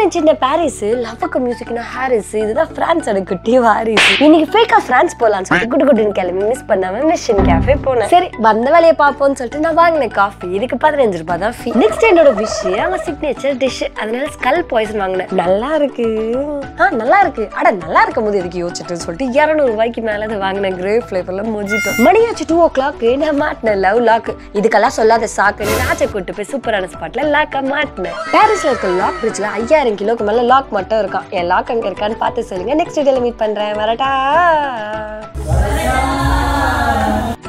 நினைச்சிருந்த Paris, லவ்வுக்கு மியூசிக்னா Harris, இதுதான் பிரான்ஸோட குட்டி வாரிஸ். இன்னைக்கு ஃபேக்கா பிரான்ஸ் போகலான்னு சொல்லிட்டு குட்டு குட்டுன்னு கிளம்பி மிஸ் பண்ணாம மிஷின் கேஃபே போனேன். சரி வந்த வேலையை பார்ப்போம்னு சொல்லிட்டு நான் வாங்கினேன் காஃபி. இதுக்கு 15 ரூபாய் தான் ஃபீ. நெக்ஸ்ட் என்னோட விஷ் அவங்க சிக்னேச்சர் டிஷ், அதனால ஸ்கல் பாய்சன் வாங்கினேன். நல்லா இருக்கு, நல்லா இருக்கு, அட நல்லா இருக்கும் போது இதுக்கு யோசிச்சுட்டு சொல்லிட்டு 200 ரூபாய்க்கு மேல அதை வாங்கினேன். கிரேப் ஃபிளேவர்ல மொஜிட்டோ. மணியாச்சு 2 o'clock. நான் மாட்டினேன் லவ் லாக். இதுக்கெல்லாம் சொல்லாத சாக்கு. ராஜை கூட்டு போய் சூப்பரான ஸ்பாட்ல லாக்கா மாட்டினேன். பாரிஸ்ல இருக்க லாக் பிரிட்ஜ்ல 5000 கிலோக்கு மேல லாக் மட்டும் இருக்கான். என் லாக் அங்க இருக்கான்னு பார்த்து சொல்லுங்க. நெக்ஸ்ட் வீடியோல மீட் பண்றேன். வரட்டா.